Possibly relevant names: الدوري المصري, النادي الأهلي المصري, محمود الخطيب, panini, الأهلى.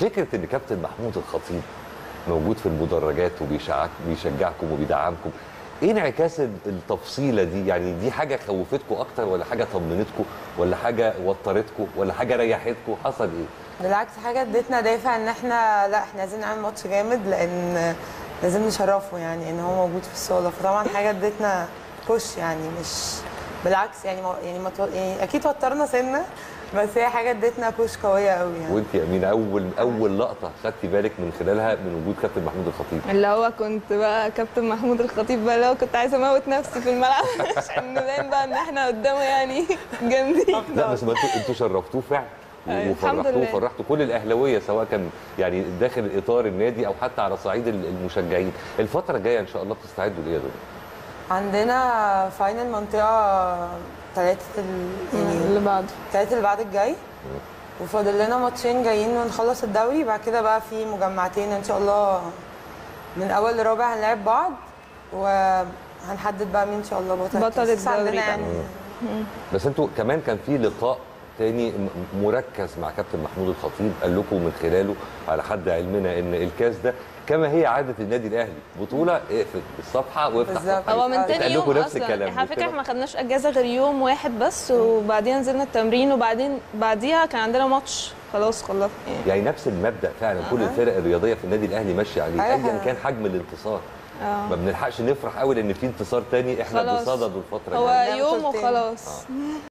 فكره ان كابتن محمود الخطيب موجود في المدرجات وبيشجعكم وبيدعمكم، ايه انعكاس التفصيله دي؟ يعني دي حاجه خوفتكم اكتر ولا حاجه طمنتكم ولا حاجه وترتكم ولا حاجه ريحتكم؟ حصل ايه؟ بالعكس حاجه ادتنا دافع ان احنا لا احنا عايزين نعمل ماتش جامد، لان لازم نشرفه يعني ان هو موجود في الصاله، فطبعا حاجه ادتنا بوش يعني، مش بالعكس يعني يعني اكيد وترنا سنه، بس هي حاجه ادتنا بوش قويه قوي يعني. وانت يا امين اول لقطه خدتي بالك من خلالها من وجود كابتن محمود الخطيب؟ اللي هو كنت بقى كابتن محمود الخطيب بقى اللي هو كنت عايزه اموت نفسي في الملعب عشان نبان بقى ان احنا قدامه يعني جامدين. لا بس انتوا شرفتوه فعلا وفرحتوه وفرحتوا كل الاهلاويه، سواء كان يعني داخل اطار النادي او حتى على صعيد المشجعين. الفتره الجايه ان شاء الله بتستعدوا لايه يا دنيا؟ عندنا فاينل منطقه الثلاث اللي بعد الجاي، وفاضل لنا ماتشين جايين ونخلص الدوري، بعد كده بقى في مجمعتين ان شاء الله من اول لرابع هنلعب بعض، وهنحدد بقى مين ان شاء الله بطل الدوري يعني. بس انتوا كمان كان في لقاء تاني مركز مع كابتن محمود الخطيب، قال لكم من خلاله على حد علمنا ان الكاس ده كما هي عاده النادي الاهلي بطوله اقفل الصفحه وافتح. هو من تاني يوم اصلا على فكره احنا ما خدناش اجازه غير يوم واحد بس، وبعدين نزلنا التمرين، وبعدين بعديها كان عندنا ماتش خلاص خلصنا يعني نفس المبدا فعلا. كل الفرق الرياضيه في النادي الاهلي ماشيه عليه ايا كان حجم الانتصار. ما بنلحقش نفرح قوي لان في انتصار تاني احنا بنصدده الفتره دي. هو يوم وخلاص.